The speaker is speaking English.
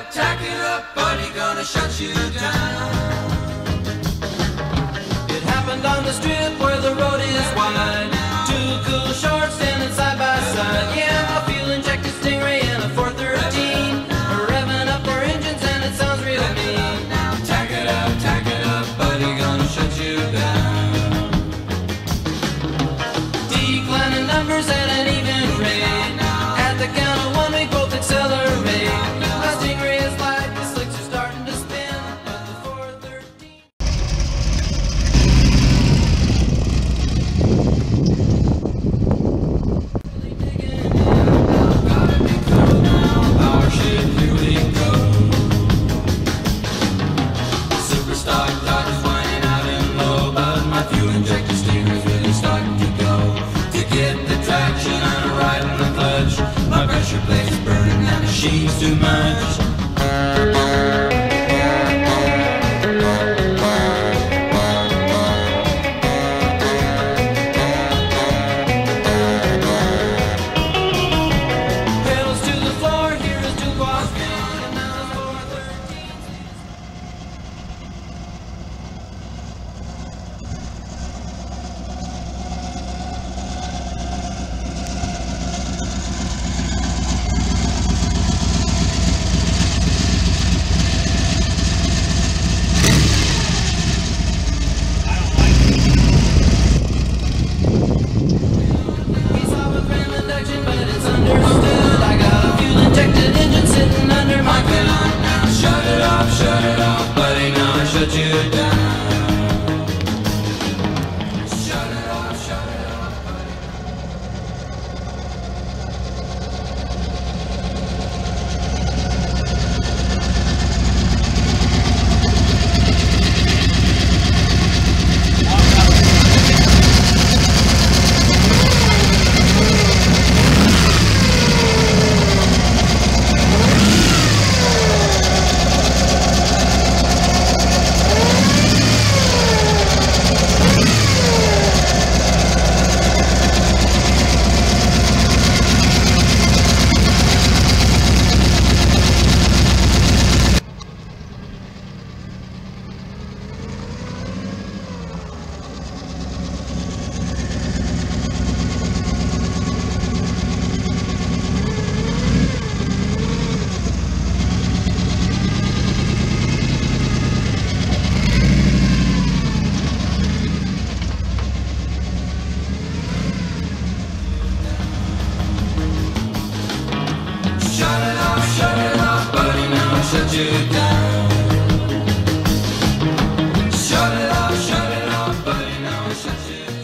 up, tack it up, buddy, gonna shut you down. It happened on the strip where the road is wide. Two cool shorts standing side by side. Yeah, a fuel injected Stingray and a 413. We're revving up our engines and it sounds real mean. Tack it up, buddy, gonna shut you down. Declining numbers at an even rate. At the count of one, we both accelerate. My Stingray is light, the slicks are starting to spin. But the 413 really digging in. Now gotta be through now. Power shift, here we go. Superstar Dodge's whining out and low, but my fuel injector Stingray's really starting to go. To get the traction, I'm riding the clutch. My pressure plates burning, that machine's too much. Shut you down. Shut it off, buddy, now I shut you down.